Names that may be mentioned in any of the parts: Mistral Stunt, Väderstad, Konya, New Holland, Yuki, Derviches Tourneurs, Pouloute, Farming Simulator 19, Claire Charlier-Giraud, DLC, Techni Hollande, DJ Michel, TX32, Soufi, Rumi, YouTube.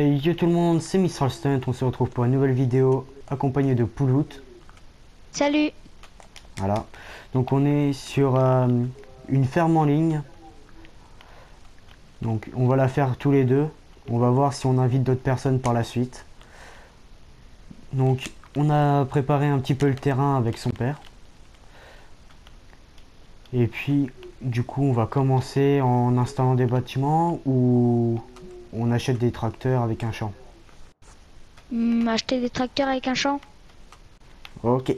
Et yo tout le monde, c'est Mistral Stunt, on se retrouve pour une nouvelle vidéo accompagnée de Pouloute. Salut. Voilà, donc on est sur une ferme en ligne. Donc on va la faire tous les deux. On va voir si on invite d'autres personnes par la suite. Donc on a préparé un petit peu le terrain avec son père. Et puis du coup on va commencer en installant des bâtiments ou on achète des tracteurs avec un champ. Acheter des tracteurs avec un champ. Ok.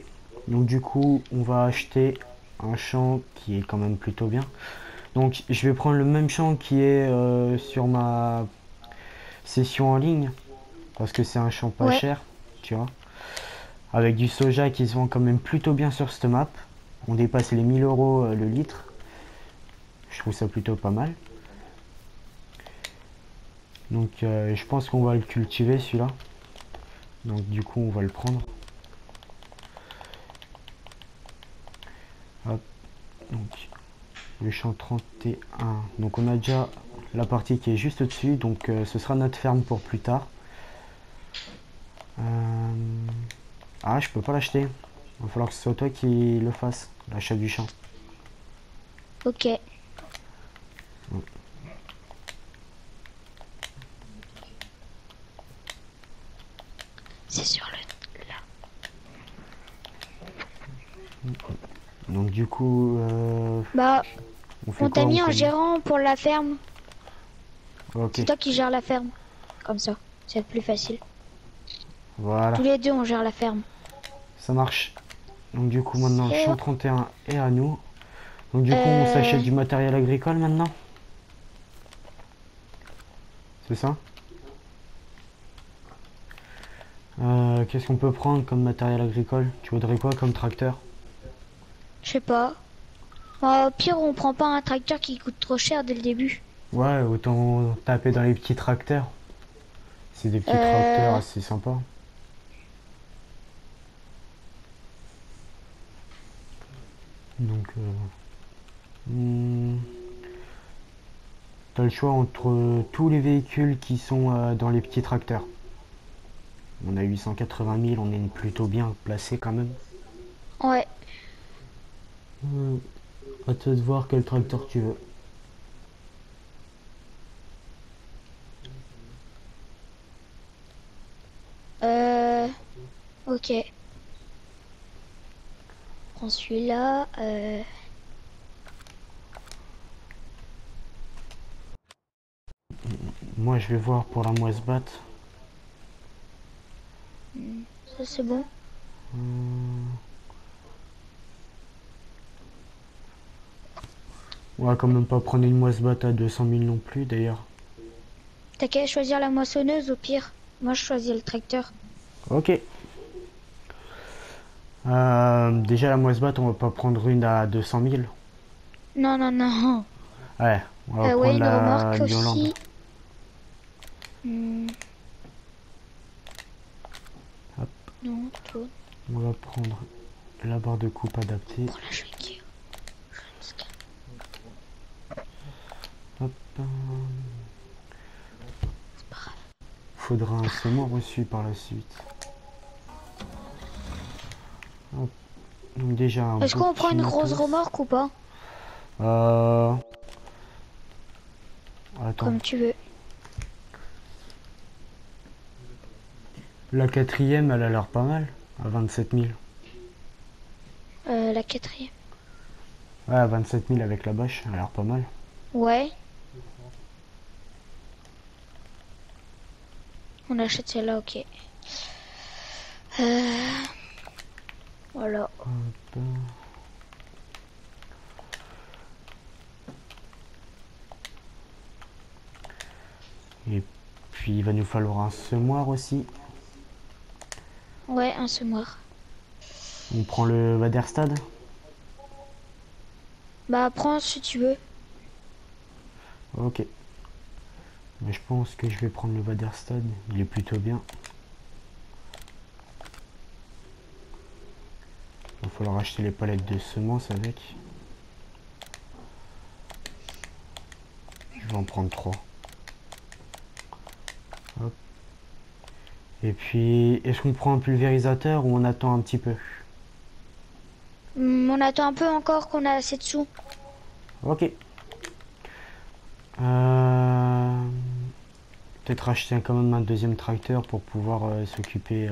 Donc du coup on va acheter un champ qui est quand même plutôt bien. Donc je vais prendre le même champ qui est sur ma session en ligne. Parce que c'est un champ pas cher, tu vois. Avec du soja qui se vend quand même plutôt bien sur cette map. On dépasse les 1000 € le litre. Je trouve ça plutôt pas mal. Donc je pense qu'on va le cultiver celui-là. Donc du coup on va le prendre. Hop. Donc le champ 31. Donc on a déjà la partie qui est juste au-dessus. Donc ce sera notre ferme pour plus tard. Ah, je peux pas l'acheter. Il va falloir que ce soit toi qui le fasse, l'achat du champ. Ok. C'est sur le là. Donc du coup bah on t'a mis en gérant pour la ferme. Okay. C'est toi qui gères la ferme. Comme ça, c'est plus facile. Voilà. Tous les deux on gère la ferme. Ça marche. Donc du coup maintenant le champ 31 est à nous. Donc du coup on s'achète du matériel agricole maintenant. C'est ça? Qu'est-ce qu'on peut prendre comme matériel agricole? Tu voudrais quoi comme tracteur? Je sais pas. Au pire on prend pas un tracteur qui coûte trop cher dès le début. Ouais, autant taper dans les petits tracteurs. C'est des petits tracteurs assez sympas. Donc t'as le choix entre tous les véhicules qui sont dans les petits tracteurs. On a 880 000, on est plutôt bien placé quand même. Ouais. À te de voir quel tracteur tu veux. Ok. Prends celui-là. Moi je vais voir pour la moisse batte. Ça c'est bon. On va quand même pas prendre une moisse batte à 200 000 non plus d'ailleurs. T'as qu'à choisir la moissonneuse au pire. Moi je choisis le tracteur. Ok. Déjà la moisse batte on va pas prendre une à 200 000. Non non non. Ouais. On va prendre la New Holland. Non, tout. On va prendre la barre de coupe adaptée. Pour la Yuki. Hop. Faudra un semon reçu par la suite. Hop. Donc déjà. Est-ce qu'on prend une grosse remorque ou pas? Attends. Comme tu veux. La quatrième, elle a l'air pas mal, à 27 000. La quatrième. Ouais, à 27 000 avec la bâche, elle a l'air pas mal. Ouais. On achète celle-là, ok. Voilà. Et puis, il va nous falloir un semoir aussi. Ouais, un semoir. On prend le Väderstad. Bah, prends si tu veux. Ok. Mais je pense que je vais prendre le Väderstad. Il est plutôt bien. Il va falloir acheter les palettes de semences avec. Je vais en prendre 3. Hop. Et puis, est-ce qu'on prend un pulvérisateur ou on attend un petit peu? On attend un peu encore qu'on a assez de sous. Ok. Peut-être acheter quand même un deuxième tracteur pour pouvoir s'occuper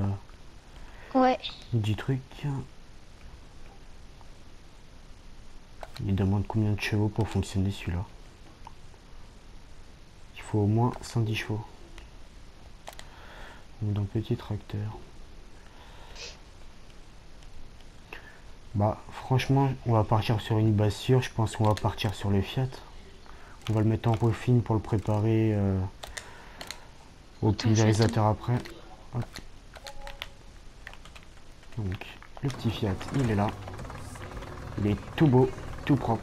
ouais, du truc. Il demande combien de chevaux pour fonctionner celui-là. Il faut au moins 110 chevaux. D'un petit tracteur. Bah franchement on va partir sur une base sûre, je pense qu'on va partir sur le Fiat. On va le mettre en refine pour le préparer au pulvérisateur après. Hop. Donc le petit Fiat il est là. Il est tout beau, tout propre.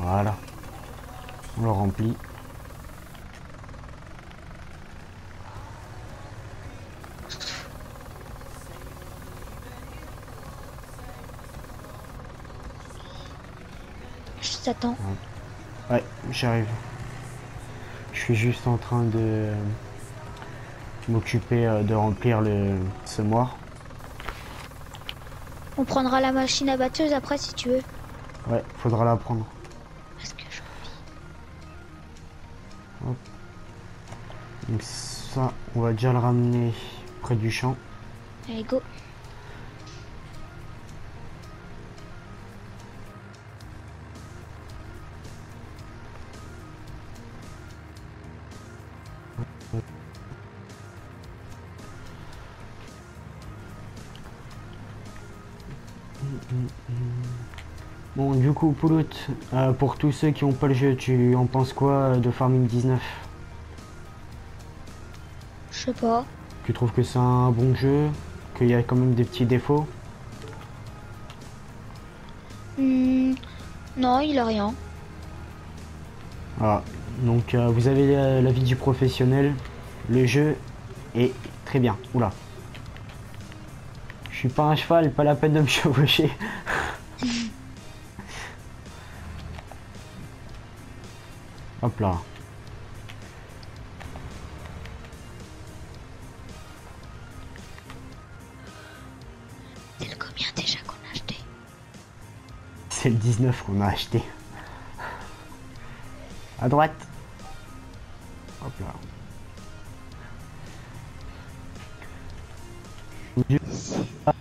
Voilà, on le remplit. Je t'attends. Ouais, ouais j'arrive. Je suis juste en train de m'occuper de remplir le semoir. On prendra la machine à batteuse après si tu veux. Ouais, faudra la prendre. Donc ça, on va déjà le ramener près du champ. Allez, go. Bon, du coup, Pouloute, pour tous ceux qui n'ont pas le jeu, tu en penses quoi de Farming 19? Je sais pas. Tu trouves que c'est un bon jeu? Qu'il y a quand même des petits défauts? Non, il a rien. Voilà. Donc vous avez l'avis du professionnel. Le jeu est très bien. Oula. Je suis pas un cheval, pas la peine de me chevaucher. Hop là. C'est le combien déjà qu'on a acheté? C'est le 19 qu'on a acheté. À droite. Hop là.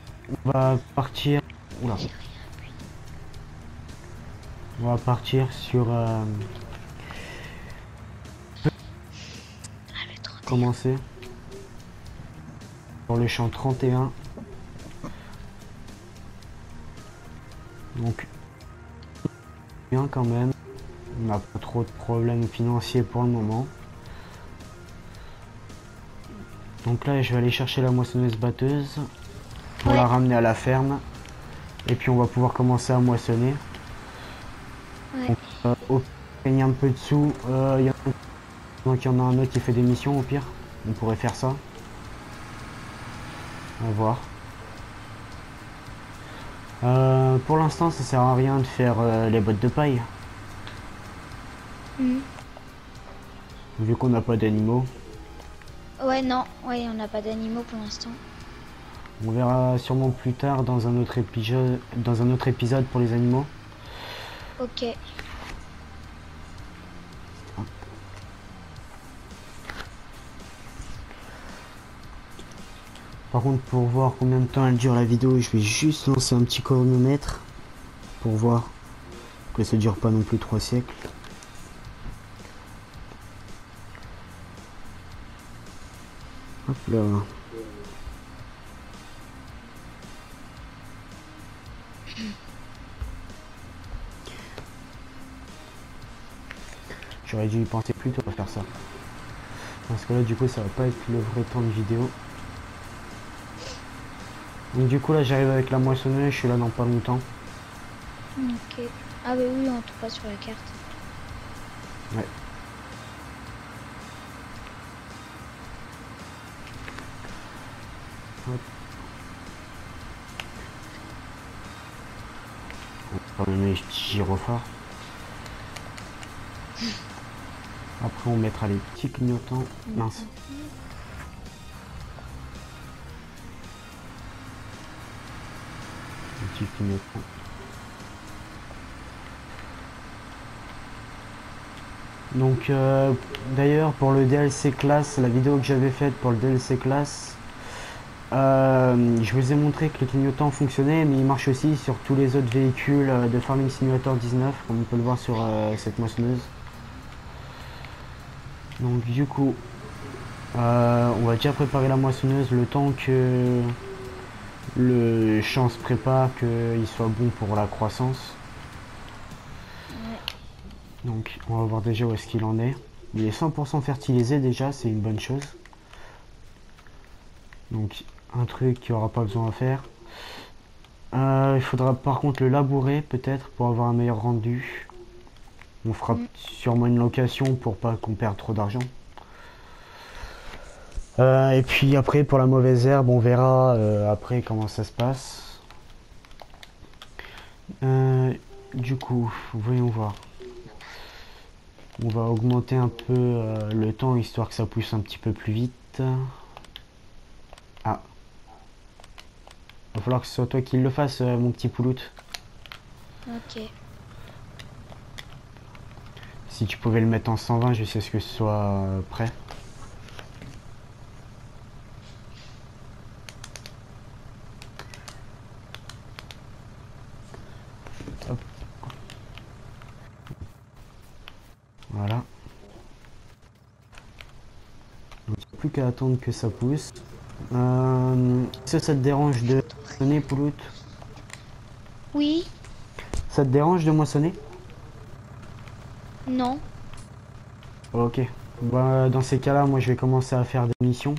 On va partir. Oula. On va partir sur. Commencer dans le champ 31. Donc bien quand même, on n'a pas trop de problèmes financiers pour le moment. Donc là je vais aller chercher la moissonneuse batteuse pour la ramener à la ferme et puis on va pouvoir commencer à moissonner. Donc, on gagne un peu de sous. Donc il y en a un autre qui fait des missions au pire, on pourrait faire ça. On va voir. Pour l'instant ça sert à rien de faire les bottes de paille. Vu qu'on n'a pas d'animaux. Ouais non, ouais on n'a pas d'animaux pour l'instant. On verra sûrement plus tard dans un autre épisode pour les animaux. Ok. Par contre, pour voir combien de temps elle dure la vidéo, je vais juste lancer un petit chronomètre pour voir que ça dure pas non plus 3 siècles. Hop là. J'aurais dû y penser plus tôt à faire ça. Parce que là, du coup, ça va pas être le vrai temps de vidéo. Donc du coup là j'arrive avec la moissonneuse, je suis là dans pas longtemps. Ok. Ah bah oui on trouve pas sur la carte. Ouais. Hop. prendre mes gyrophares. Après on mettra les petits clignotants. Mince. Les petits clignotants. Donc d'ailleurs pour le DLC classe, la vidéo que j'avais faite pour le DLC classe, je vous ai montré que le clignotant fonctionnait, mais il marche aussi sur tous les autres véhicules de Farming Simulator 19, comme on peut le voir sur cette moissonneuse. Donc du coup, on va déjà préparer la moissonneuse le temps que le champ se prépare, qu'il soit bon pour la croissance. Donc on va voir déjà où est-ce qu'il en est. Il est 100% fertilisé déjà, c'est une bonne chose. Donc un truc qu'il n'y aura pas besoin à faire. Il faudra par contre le labourer peut-être pour avoir un meilleur rendu. On fera sûrement une location pour pas qu'on perde trop d'argent. Et puis après pour la mauvaise herbe on verra après comment ça se passe. Du coup voyons voir. On va augmenter un peu le temps, histoire que ça pousse un petit peu plus vite. Ah. Il va falloir que ce soit toi qui le fasse, mon petit Pouloute. Ok. Si tu pouvais le mettre en 120, je sais ce que ce soit prêt. Voilà. Donc il n'y a plus qu'à attendre que ça pousse. Est-ce que ça te dérange de moissonner, Pouloute? Oui. Ça te dérange de moissonner? Non. Ok. Bah, dans ces cas-là, moi je vais commencer à faire des missions.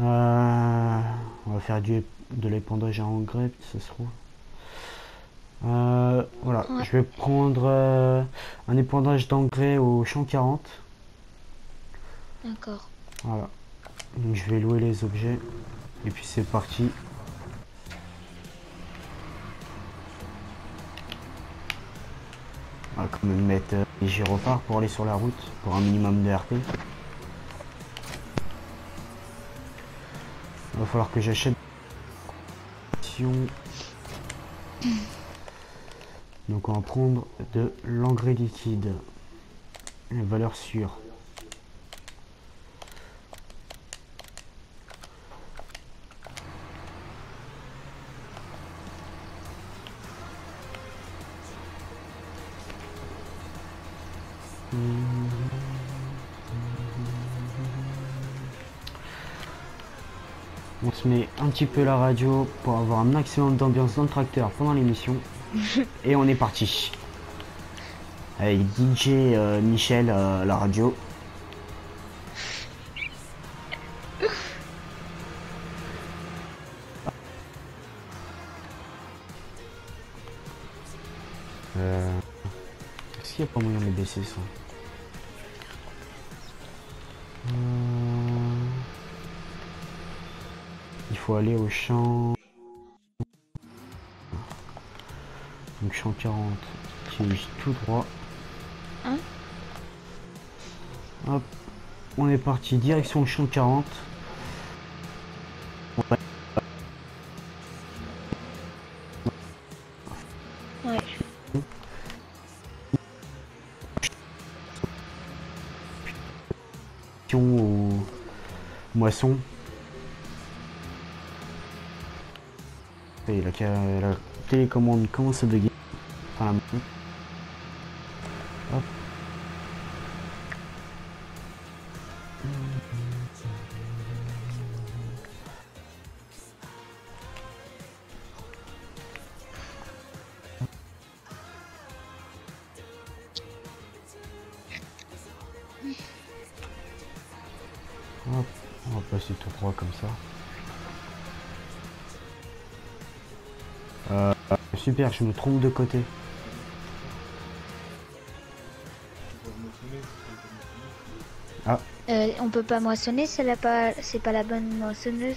On va faire de l'épandage à engrais, ça se trouve. Voilà, ouais. Je vais prendre un épandage d'engrais au champ 40. D'accord. Voilà. Donc je vais louer les objets. Et puis c'est parti. On va quand même mettre les gyrophares pour aller sur la route, pour un minimum de RP. Il va falloir que j'achète. Donc on va prendre de l'engrais liquide, une valeur sûre. On se met un petit peu la radio pour avoir un maximum d'ambiance dans le tracteur pendant l'émission. Et on est parti avec DJ Michel à la radio. Est-ce qu'il n'y a pas moyen de baisser ça? Il faut aller au champ. Donc champ 40 qui est juste tout droit. Hein? Hop, on est parti direction champ 40. Ouais. Ouais. Au moisson. Et la télécommande commence à dégager. Enfin, hop. Hop. On va passer tout droit comme ça. Super, je me trompe de côté. Ah. On peut pas moissonner, c'est pas la bonne moissonneuse.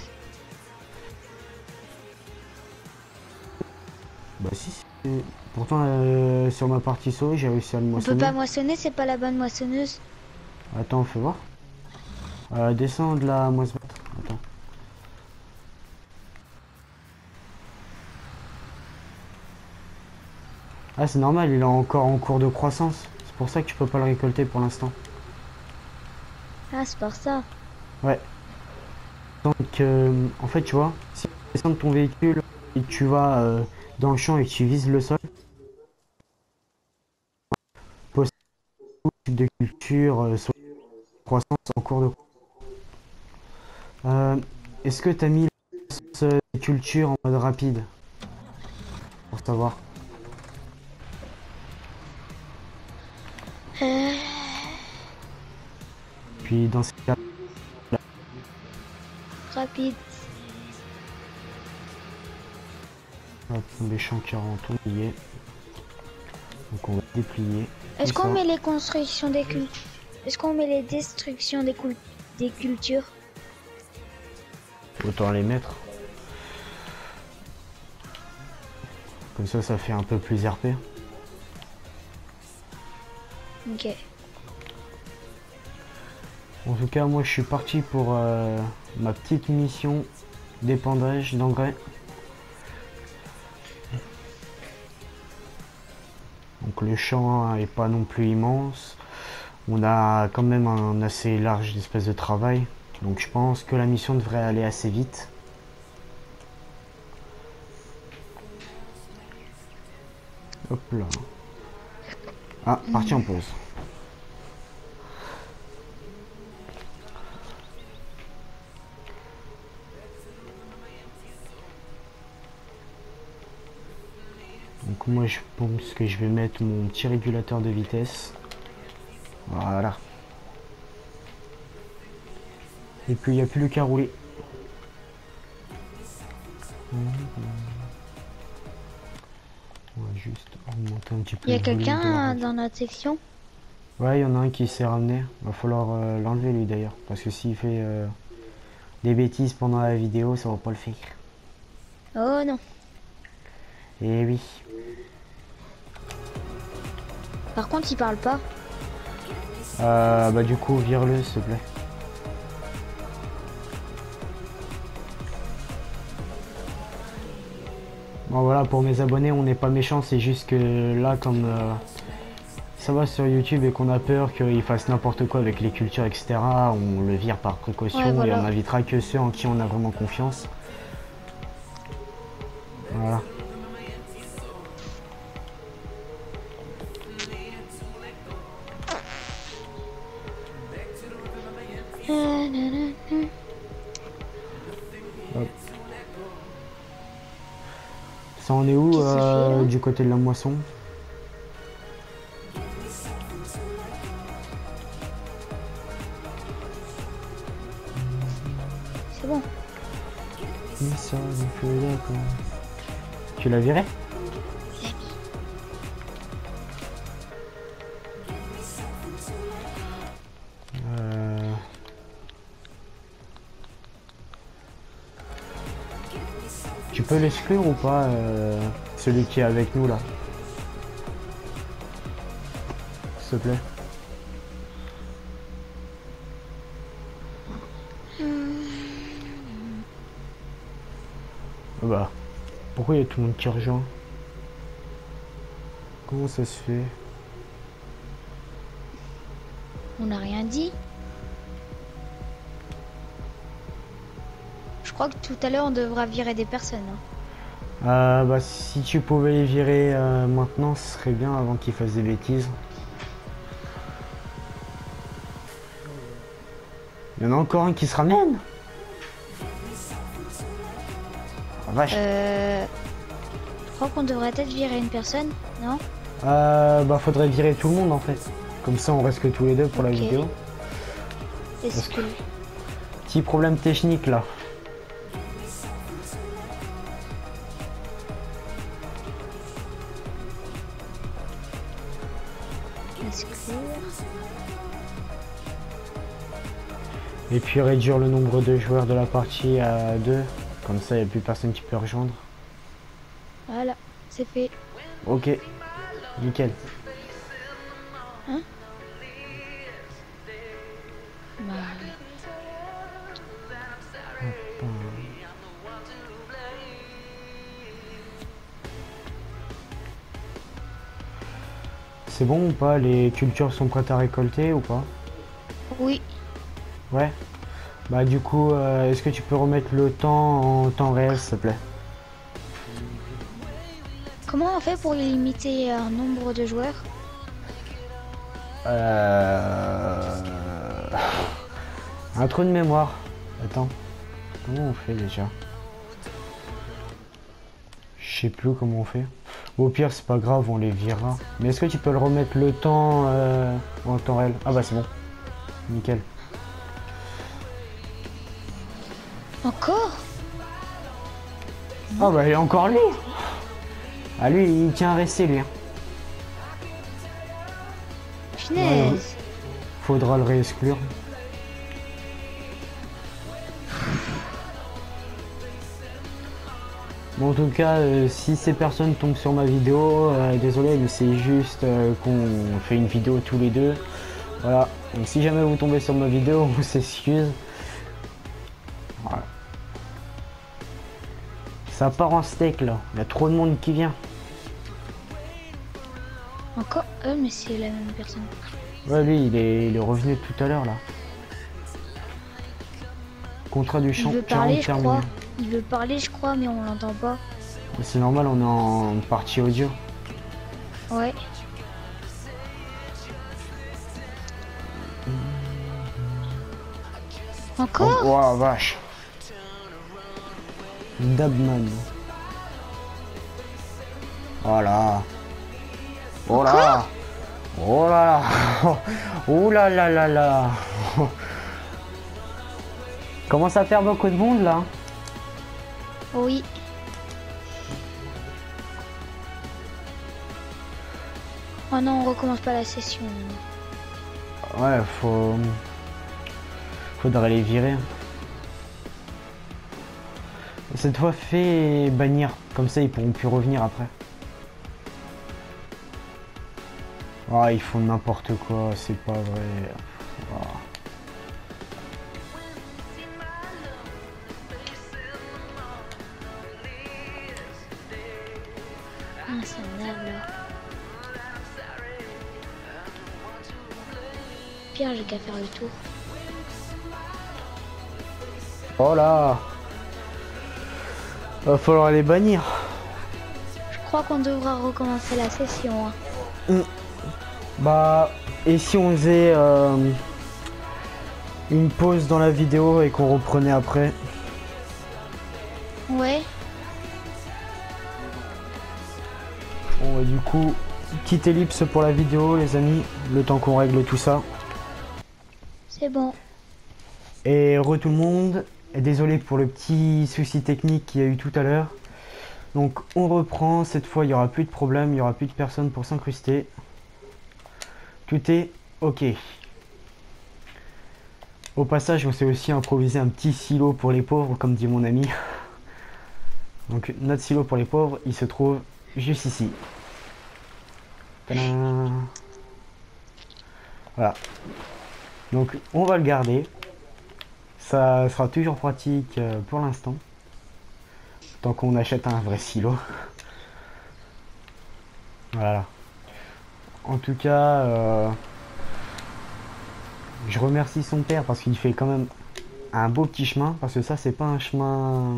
Bah Bah si, pourtant sur ma partie souris j'ai réussi à le moissonner. On peut pas moissonner, c'est pas la bonne moissonneuse. Attends, fais voir. Descends de la moissonneuse. Attends. Ah c'est normal, il est encore en cours de croissance. C'est pour ça que tu peux pas le récolter pour l'instant. Ah c'est pour ça. Ouais. Donc en fait tu vois, si tu descends de ton véhicule et tu vas dans le champ et que tu vises le sol, possède tout type de culture sur croissance en cours de est-ce que tu as mis la culture en mode rapide pour savoir? Puis dans ces cas rapide. Hop, méchant 40, on y est. Donc on va déplier. Est-ce qu'on met les constructions des cultures? Est-ce qu'on met les destructions des cultures? Autant les mettre. Comme ça, ça fait un peu plus RP. Ok. En tout cas, moi je suis parti pour ma petite mission d'épandage d'engrais. Donc le champ est pas non plus immense. On a quand même un assez large espace de travail. Donc je pense que la mission devrait aller assez vite. Hop là. Ah, parti en pause. Donc moi je pense que je vais mettre mon petit régulateur de vitesse. Voilà. Et puis il n'y a plus qu'à rouler. On va juste augmenter un petit peu. Il y a quelqu'un dans notre section? Ouais, il y en a un qui s'est ramené. Va falloir l'enlever lui d'ailleurs. Parce que s'il fait des bêtises pendant la vidéo, ça va pas le faire. Oh non. Eh oui. Par contre, il parle pas. Bah du coup, vire-le, s'il te plaît. Bon voilà, pour mes abonnés, on n'est pas méchant, c'est juste que là, comme ça va sur YouTube et qu'on a peur qu'ils fassent n'importe quoi avec les cultures, etc., on le vire par précaution ouais, voilà. Et on invitera que ceux en qui on a vraiment confiance. Voilà. Ça en est où du côté de la moisson? C'est bon. Mais ça, tu la verrais? Tu peux l'exclure ou pas celui qui est avec nous là? S'il te plaît. Bah, pourquoi il y a tout le monde qui rejoint? Comment ça se fait? On n'a rien dit. Je crois que tout à l'heure on devra virer des personnes. Hein. Bah si tu pouvais les virer maintenant, ce serait bien avant qu'ils fassent des bêtises. Il y en a encore un qui se ramène. Oh, vache. Je crois qu'on devrait peut-être virer une personne, non? Bah faudrait virer tout le monde en fait. Comme ça on reste que tous les deux pour la vidéo. Est-ce que... Petit problème technique là. Et puis réduire le nombre de joueurs de la partie à 2, comme ça il n'y a plus personne qui peut rejoindre. Voilà, c'est fait. Ok, nickel. Hein? Bah... C'est bon ou pas? Les cultures sont prêtes à récolter ou pas? Oui. Ouais. Bah du coup, est-ce que tu peux remettre le temps en temps réel, s'il te plaît? Comment on fait pour limiter un nombre de joueurs? Un trou de mémoire. Attends. Comment on fait déjà? Je sais plus comment on fait. Au pire, c'est pas grave, on les virera. Mais est-ce que tu peux le remettre le temps en temps réel? Ah bah c'est bon. Nickel. Encore? Ah bah il est encore lui. Ah lui, il tient à rester lui. Finesse. Ouais, faudra le réexclure. Bon, en tout cas, si ces personnes tombent sur ma vidéo, désolé, mais c'est juste qu'on fait une vidéo tous les deux. Voilà. Donc, si jamais vous tombez sur ma vidéo, on s'excuse. Voilà. Ça part en steak là. Il y a trop de monde qui vient. Encore eux, mais c'est la même personne. Ouais, lui, il est revenu tout à l'heure là. Contrat du champ. Il veut parler, je crois, mais on l'entend pas. C'est normal, on est en partie audio. Ouais. Encore? Oh, oh vache. Dabman. Oh là. Oh là. Oh là. Oh là là là là. Commence à faire beaucoup de monde là. Oui. Oh non, on recommence pas la session. Ouais, faudrait les virer. Cette fois, fais bannir. Comme ça, ils pourront plus revenir après. Oh, ils font n'importe quoi. C'est pas vrai. Oh. J'ai qu'à faire le tour. Oh là, va falloir les bannir. Je crois qu'on devra recommencer la session. Hein. Mmh. Bah, et si on faisait une pause dans la vidéo et qu'on reprenait après? Ouais. Bon, du coup, petite ellipse pour la vidéo, les amis, le temps qu'on règle tout ça. C'est bon. Et re tout le monde, et désolé pour le petit souci technique qu'il y a eu tout à l'heure. Donc on reprend, cette fois il n'y aura plus de problème, il n'y aura plus de personne pour s'incruster. Tout est ok. Au passage on s'est aussi improvisé un petit silo pour les pauvres, comme dit mon ami. Donc notre silo pour les pauvres, il se trouve juste ici. Tadam. Voilà. Donc on va le garder, ça sera toujours pratique pour l'instant, tant qu'on achète un vrai silo. Voilà. En tout cas, je remercie son père parce qu'il fait quand même un beau petit chemin, parce que ça c'est pas un chemin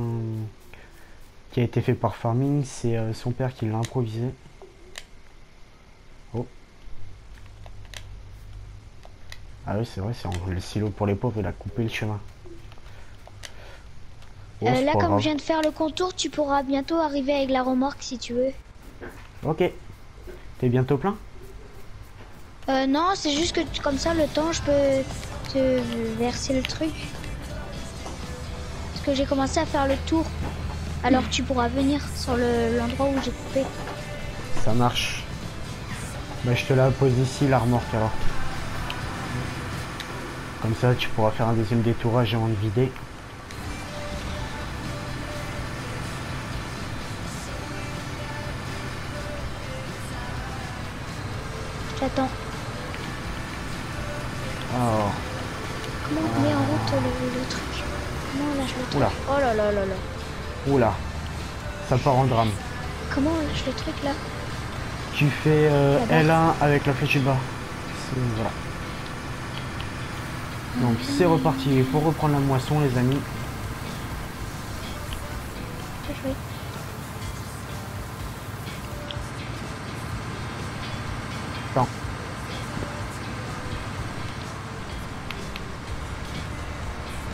qui a été fait par Farming, c'est son père qui l'a improvisé. Ah oui, c'est vrai, c'est le silo pour les pauvres, il a coupé le chemin. Oh, là, comme je viens de faire le contour, tu pourras bientôt arriver avec la remorque si tu veux. Ok. T'es bientôt plein? Non, c'est juste que comme ça, le temps, je peux te verser le truc. Parce que j'ai commencé à faire le tour. Alors tu pourras venir sur l'endroit où j'ai coupé. Ça marche. Bah, je te la pose ici, la remorque alors. Comme ça, tu pourras faire un deuxième détourage avant de vider. J'attends. Alors. Comment on met en route le truc? Non, là, je le trouve. Oh là là là là. Oula. Ça part en drame. Comment on lâche le truc là? Tu fais L1 avec la flèche du bas. Voilà. Donc c'est reparti. Il faut reprendre la moisson les amis. Attends.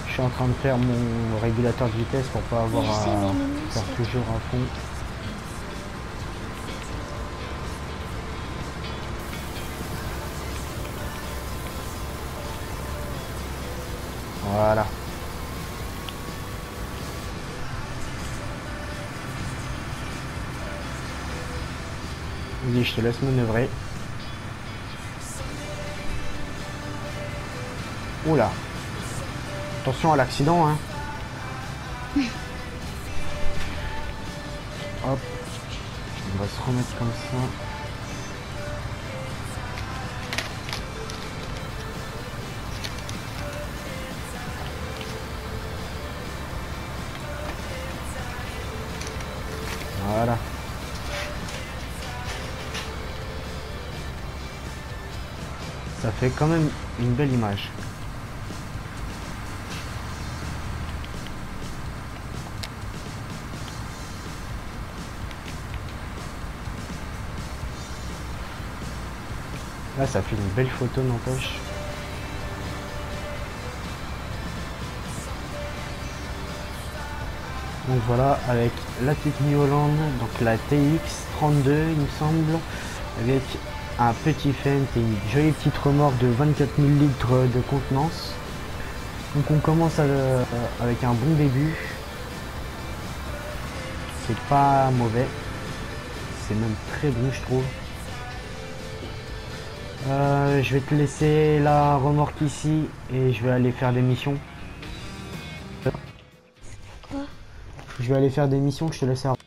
Je suis en train de faire mon régulateur de vitesse pour pas avoir à faire toujours à fond. Voilà. Vas-y, je te laisse manœuvrer. Oula. Attention à l'accident, hein. Hop. On va se remettre comme ça. Voilà. Ça fait quand même une belle image. Là, ça fait une belle photo, n'empêche. Donc voilà, avec la Techni Hollande, donc la TX32 il me semble, avec un petit fent et une jolie petite remorque de 24 000 litres de contenance. Donc on commence avec un bon début. C'est pas mauvais, c'est même très bon je trouve. Je vais te laisser la remorque ici et je vais aller faire des missions. Je vais aller faire des missions, je te laisse arrêter.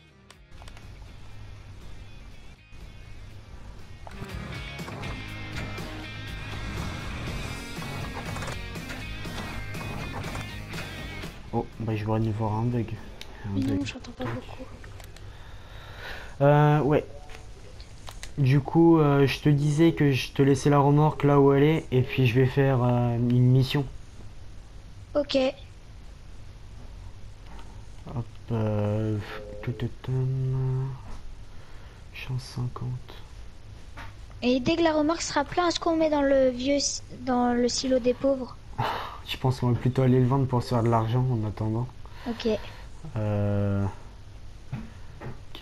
Oh, bah je vais aller voir un bug. Non, j'entends pas beaucoup. Ouais. Du coup, je te disais que je te laissais la remorque là où elle est, et puis je vais faire une mission. Ok. Hop, tout chance 50. Et dès que la remorque sera pleine, est-ce qu'on met dans le silo des pauvres? Je pense qu'on va plutôt aller le vendre pour se faire de l'argent en attendant. Ok. Quelle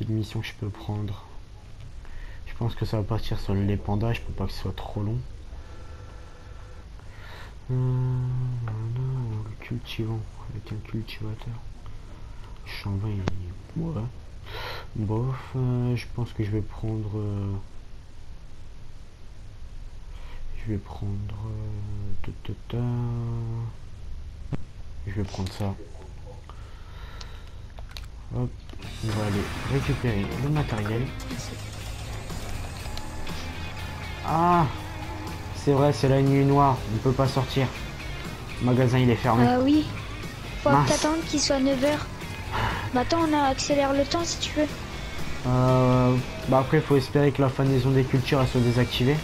mission je peux prendre? Je pense que ça va partir sur l'épandage pour pas que ce soit trop long. Le cultivant avec un cultivateur. Chambre, ouais. Bof, je pense que je vais prendre ça. Hop, on va aller récupérer le matériel. Ah, c'est vrai, c'est la nuit noire, on peut pas sortir. Le magasin il est fermé. Ah oui, faut attendre qu'il soit 9 h. Bah attends, on accélère le temps si tu veux. Bah après, il faut espérer que la fanaison des cultures elle soit désactivée.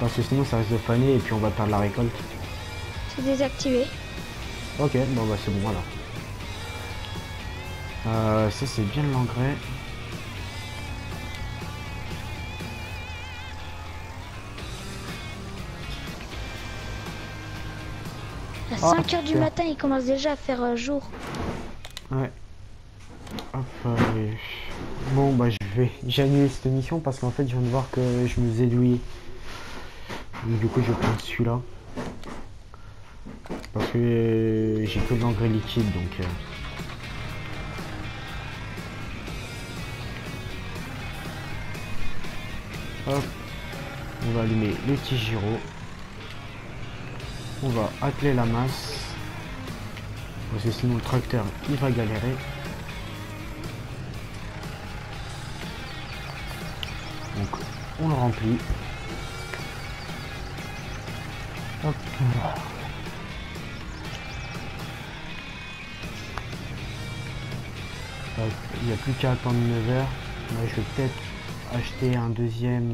Parce que sinon, ça risque de faner et puis on va perdre la récolte. C'est désactivé. Ok, bon bah c'est bon, voilà. Ça, c'est bien de l'engrais. À 5 h du matin, il commence déjà à faire jour. Ouais. Hop, bon bah j'annule cette mission parce qu'en fait je viens de voir que je me faisais douiller. Donc du coup je prends celui-là. Parce que j'ai que de l'engrais liquide donc. Hop. On va allumer le petit gyro. On va atteler la masse. Parce que sinon le tracteur il va galérer. Donc on le remplit. Hop. Hop. Il n'y a plus qu'à attendre 9h. Je vais peut-être acheter un deuxième,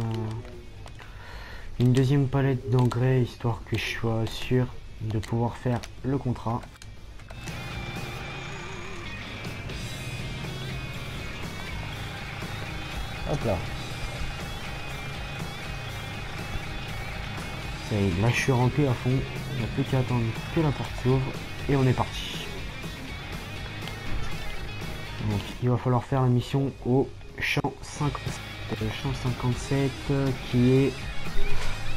une deuxième palette d'engrais, histoire que je sois sûr de pouvoir faire le contrat. Hop là. Ça y est, là je suis rempli à fond. Il n'y a plus qu'à attendre que la porte s'ouvre et on est parti. Donc il va falloir faire la mission au champ 57. Le champ 57 qui est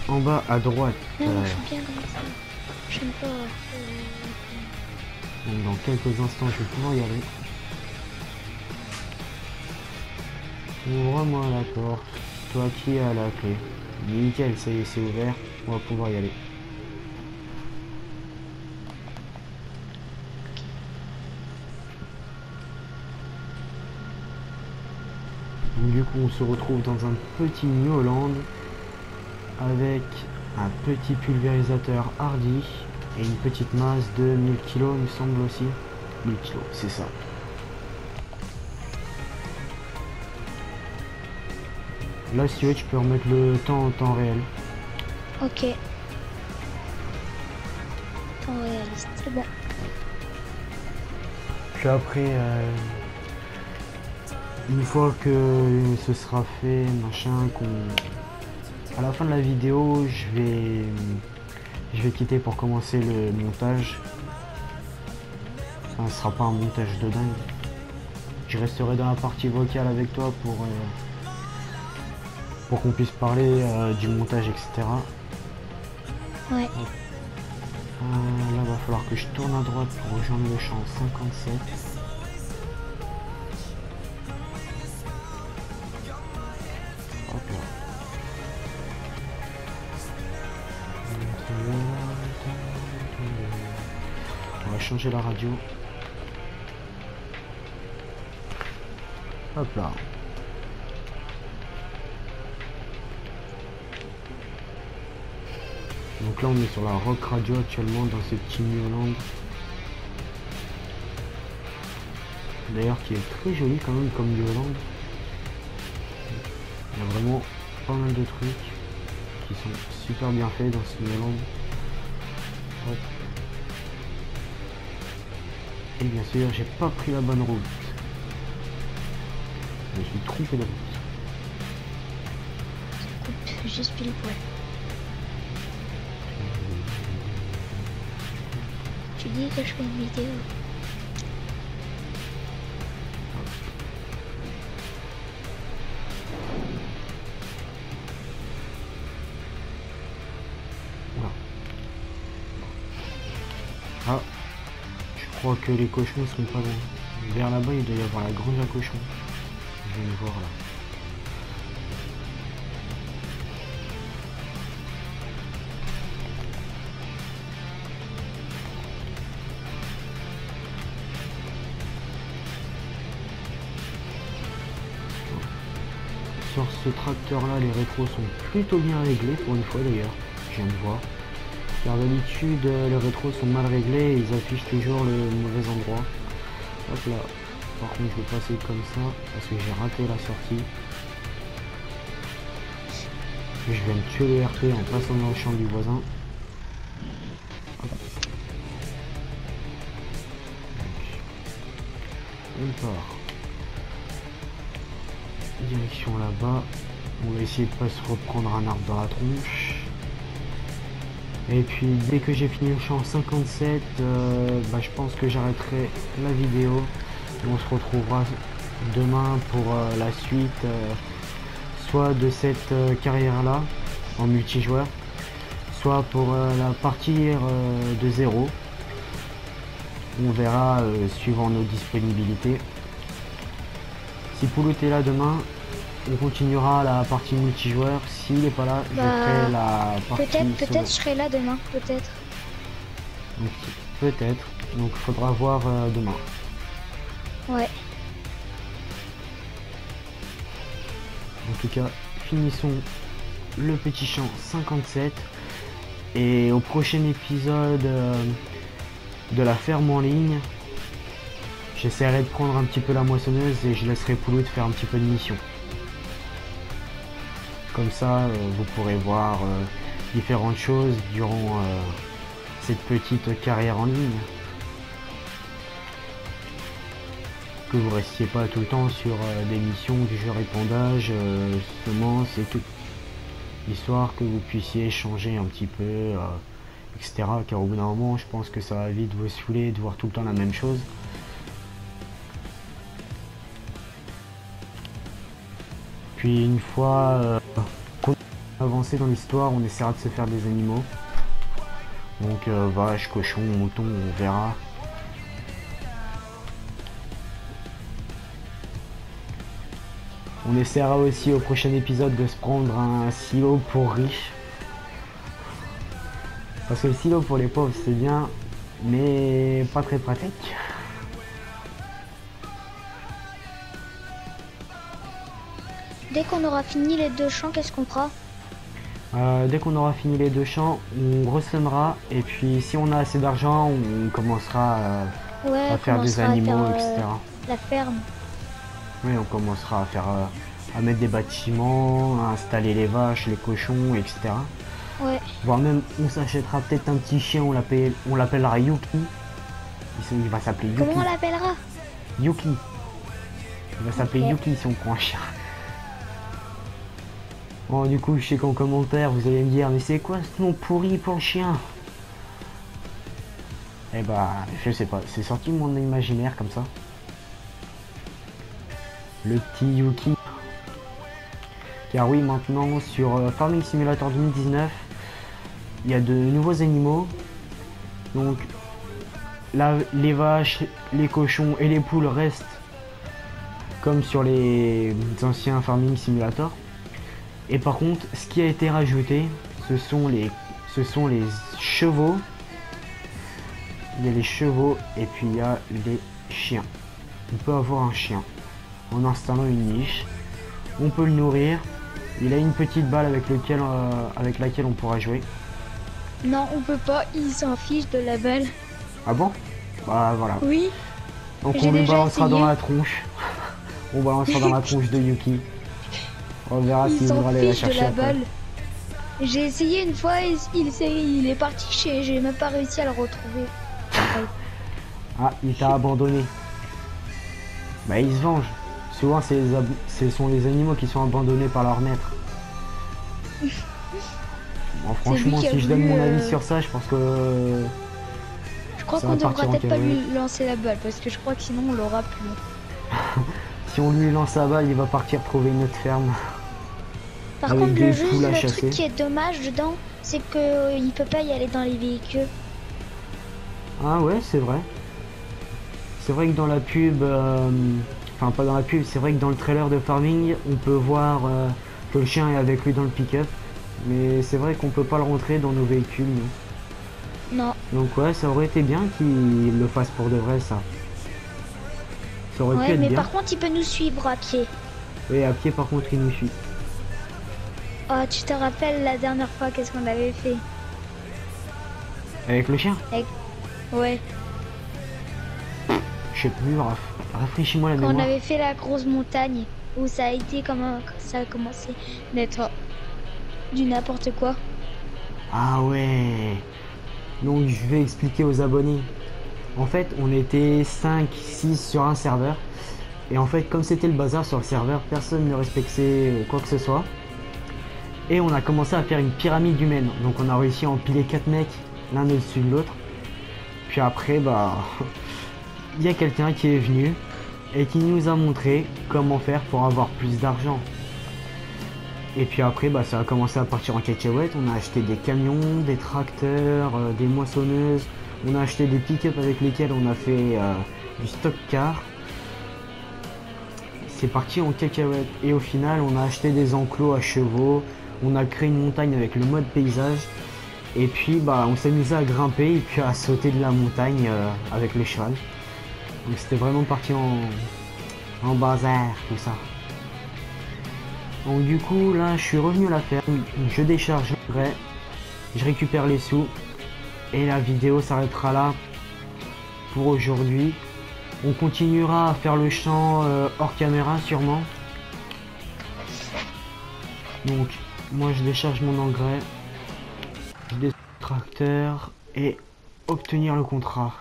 en bas à droite. Non, moi, je suis bien comme ça. J'aime pas. Donc, dans quelques instants je vais pouvoir y aller. Ouvre-moi la porte, toi qui as la clé. Nickel, ça y est, c'est ouvert, on va pouvoir y aller. Du coup, on se retrouve dans un petit New Holland avec un petit pulvérisateur Hardy et une petite masse de 1000 kg, il me semble aussi. 1000 kg, c'est ça. Là, si tu veux, tu peux remettre le temps en temps réel. Ok. Temps réaliste, c'est bon. Puis après, une fois que ce sera fait, machin, qu'on... À la fin de la vidéo, je vais quitter pour commencer le montage. Ça ne sera pas un montage de dingue. Je resterai dans la partie vocale avec toi pour qu'on puisse parler du montage, etc. Ouais. Là, va falloir que je tourne à droite pour rejoindre le champ 57. Hop là. On va changer la radio. Hop là. Donc là on est sur la rock radio actuellement dans cette petite New Holland. D'ailleurs qui est très jolie quand même comme New Holland. Il y a vraiment pas mal de trucs qui sont super bien faits dans ce New Holland. Hop. Et bien sûr j'ai pas pris la bonne route. Je me suis trompé de route. Ça coupe juste pile poil. Tu dis que je fais une vidéo. Voilà. Ah, je crois que les cochons sont pas bons. Vers là-bas, il doit y avoir la grange à cochons. Je vais me voir là. Sur ce tracteur là, les rétros sont plutôt bien réglés pour une fois d'ailleurs, je viens de voir. Car d'habitude, les rétros sont mal réglés et ils affichent toujours le mauvais endroit. Hop là, par contre je vais passer comme ça parce que j'ai raté la sortie. Je vais me tuer le RP en passant dans le champ du voisin. Hop. Donc, on part. Direction là-bas, on va essayer de pas se reprendre un arbre dans la tronche. Et puis dès que j'ai fini le champ 57, je pense que j'arrêterai la vidéo. Et on se retrouvera demain pour la suite, soit de cette carrière-là en multijoueur, soit pour la partie de zéro. On verra suivant nos disponibilités. Si Pouloute est là demain, on continuera la partie multijoueur. S'il n'est pas là, je ferai la partie peut-être je serai là demain, peut-être. Peut-être. Donc il faudra voir demain. Ouais. En tout cas, finissons le petit champ 57. et au prochain épisode de la ferme en ligne, j'essaierai de prendre un petit peu la moissonneuse et je laisserai Pouloute faire un petit peu de mission. Comme ça, vous pourrez voir différentes choses durant cette petite carrière en ligne. Que vous restiez pas tout le temps sur des missions du jeu répandage, semences et tout. Histoire que vous puissiez changer un petit peu, etc. Car au bout d'un moment, je pense que ça va vite vous saouler de voir tout le temps la même chose. Puis une fois qu'on avancé dans l'histoire, on essaiera de se faire des animaux. Donc vache, cochon, mouton, on verra. On essaiera aussi au prochain épisode de se prendre un silo pour riches. Parce que le silo pour les pauvres c'est bien, mais pas très pratique. Dès qu'on aura fini les deux champs, qu'est-ce qu'on prend? Dès qu'on aura fini les deux champs, on ressemera et puis si on a assez d'argent, on commencera à faire des animaux, etc. La ferme. Oui, on commencera à faire à mettre des bâtiments, à installer les vaches, les cochons, etc. Ouais. Voire même, on s'achètera peut-être un petit chien, on l'appellera Yuki. Il va s'appeler Yuki. Comment on l'appellera? Yuki. Il va s'appeler Yuki si on prend un chien. Bon, du coup, je sais qu'en commentaire, vous allez me dire, mais c'est quoi ce nom pourri pour le chien? Eh bah, je sais pas, c'est sorti de mon imaginaire comme ça. Le petit Yuki. Car oui, maintenant sur Farming Simulator 2019, il y a de nouveaux animaux. Donc là, les vaches, les cochons et les poules restent comme sur les anciens Farming Simulator. Et par contre, ce qui a été rajouté, ce sont les chevaux. Il y a les chevaux et puis il y a les chiens. On peut avoir un chien. En installant une niche, on peut le nourrir. Il a une petite balle avec laquelle on pourra jouer. Non, on peut pas, il s'en fiche de la balle. Ah bon? Bah voilà. Oui. Donc on lui balancera dans la tronche. On balancera dans la tronche de Yuki. On verra s'il voudra aller la chercher. La balle. J'ai essayé une fois, il est parti chez, j'ai même pas réussi à le retrouver. Ah, il t'a abandonné. Bah il se venge. Souvent, ce sont les animaux qui sont abandonnés par leur maître. Bon, franchement, si je donne mon avis sur ça, je pense que... Je crois qu'on devra peut-être pas lui lancer la balle, parce que je crois que sinon on l'aura plus long. Si on lui lance la balle, il va partir trouver une autre ferme. Par contre, le truc qui est dommage dedans, c'est qu'il peut pas y aller dans les véhicules. Ah ouais, c'est vrai. C'est vrai que dans la pub... Enfin, pas dans la pub, c'est vrai que dans le trailer de Farming, on peut voir que le chien est avec lui dans le pick-up. Mais c'est vrai qu'on peut pas le rentrer dans nos véhicules. Non. Donc ouais, ça aurait été bien qu'il le fasse pour de vrai, ça. Ça aurait pu être bien. Mais par contre, il peut nous suivre à pied. Oui, à pied, par contre, il nous suit. Oh, tu te rappelles la dernière fois, qu'est-ce qu'on avait fait? Avec le chien? Ouais. Je sais plus, bref. Rafraîchis-moi la mémoire. On avait fait la grosse montagne où ça a été comment ça a commencé d'être du n'importe quoi. Ah ouais. Donc je vais expliquer aux abonnés. En fait, on était 5-6 sur un serveur. Et en fait, comme c'était le bazar sur le serveur, personne ne respectait quoi que ce soit. Et on a commencé à faire une pyramide humaine. Donc on a réussi à empiler 4 mecs l'un au-dessus de l'autre. Puis après, bah... Il y a quelqu'un qui est venu et qui nous a montré comment faire pour avoir plus d'argent. Et puis après, bah, ça a commencé à partir en cacahuète. On a acheté des camions, des tracteurs, des moissonneuses. On a acheté des pick-up avec lesquels on a fait du stock-car. C'est parti en cacahuète. Et au final, on a acheté des enclos à chevaux. On a créé une montagne avec le mode paysage. Et puis, bah, on s'est mis à grimper et puis à sauter de la montagne avec le cheval. Donc c'était vraiment parti en bazar, tout ça. Donc du coup, là, je suis revenu à la ferme, je déchargerai je récupère les sous et la vidéo s'arrêtera là pour aujourd'hui. On continuera à faire le champ hors caméra sûrement. Donc moi je décharge mon engrais, je décharge le tracteur et obtenir le contrat.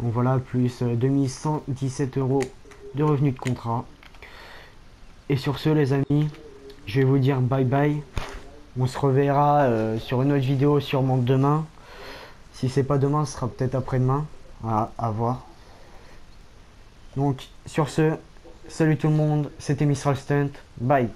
Donc voilà, plus 2117 € de revenus de contrat. Et sur ce les amis, je vais vous dire bye bye. On se reverra sur une autre vidéo sûrement demain. Si c'est pas demain, ce sera peut-être après-demain. À voir. Donc sur ce, salut tout le monde, c'était Mistral Stunt. Bye.